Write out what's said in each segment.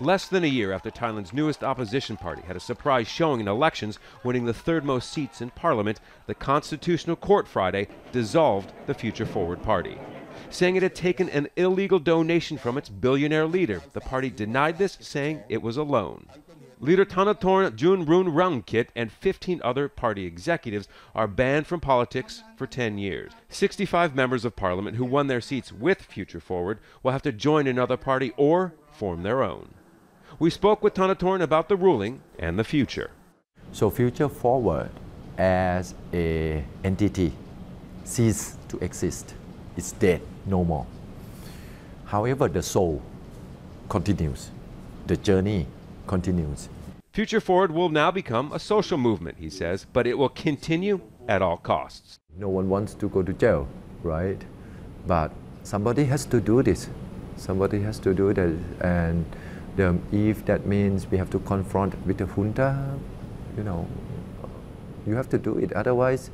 Less than a year after Thailand's newest opposition party had a surprise showing in elections, winning the third most seats in parliament, the Constitutional Court Friday dissolved the Future Forward Party, saying it had taken an illegal donation from its billionaire leader. The party denied this, saying it was a loan. Leader Thanathorn Juangroongruangkit and 15 other party executives are banned from politics for 10 years. 65 members of parliament who won their seats with Future Forward will have to join another party or form their own. We spoke with Thanathorn about the ruling and the future. So Future Forward as an entity ceased to exist. It's dead, no more. However, the soul continues, the journey continues. Future Forward will now become a social movement, he says, but it will continue at all costs. No one wants to go to jail, right? But somebody has to do this. Somebody has to do that, and if that means we have to confront with the junta, you have to do it. Otherwise,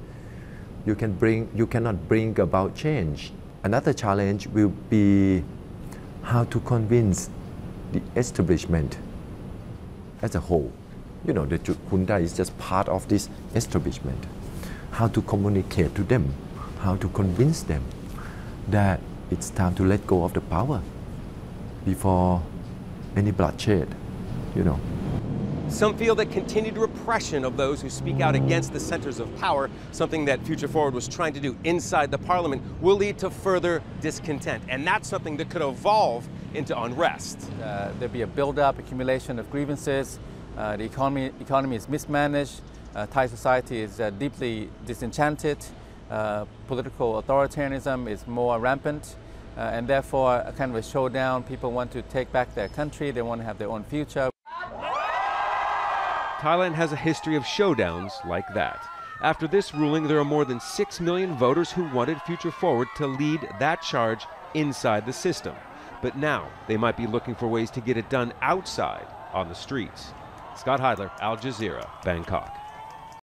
you cannot bring about change. Another challenge will be how to convince the establishment as a whole. The junta is just part of this establishment. How to communicate to them, how to convince them that it's time to let go of the power before any bloodshed, Some feel that continued repression of those who speak out against the centers of power, something that Future Forward was trying to do inside the parliament, will lead to further discontent. And that's something that could evolve into unrest. There'll be a buildup, accumulation of grievances. The economy is mismanaged. Thai society is deeply disenchanted. Political authoritarianism is more rampant. And therefore, a kind of a showdown. People want to take back their country. They want to have their own future. Thailand has a history of showdowns like that. After this ruling, there are more than 6 million voters who wanted Future Forward to lead that charge inside the system. But now they might be looking for ways to get it done outside on the streets. Scott Heidler, Al Jazeera, Bangkok.